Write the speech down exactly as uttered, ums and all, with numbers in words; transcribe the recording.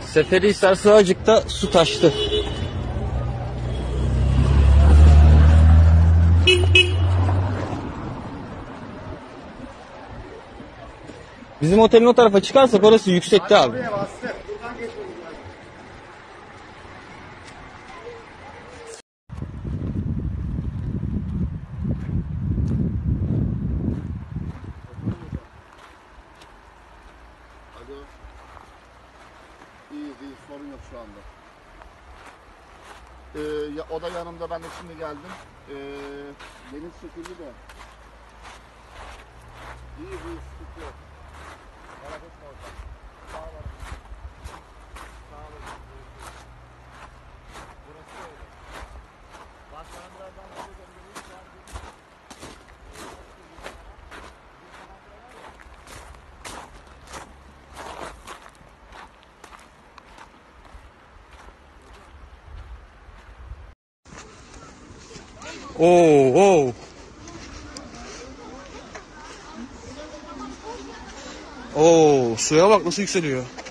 Seferihisar Sığacık'ta su taştı. Bizim otelin o tarafa çıkarsak orası yüksekte abi. İyiyiz, iyiyiz. Sorun yok şu anda. Ee, ya, o da yanımda. Ben de şimdi geldim. Ee, deniz şekilli de. İyiyiz, iyiyiz. Sıkıntı yok. Merak etme orada. Sağ olun. Sağ olun. Burası öyle. Bak sana birazdan böyle döndürürüz. Oo, oo. Oo, suya bak nasıl yükseliyor.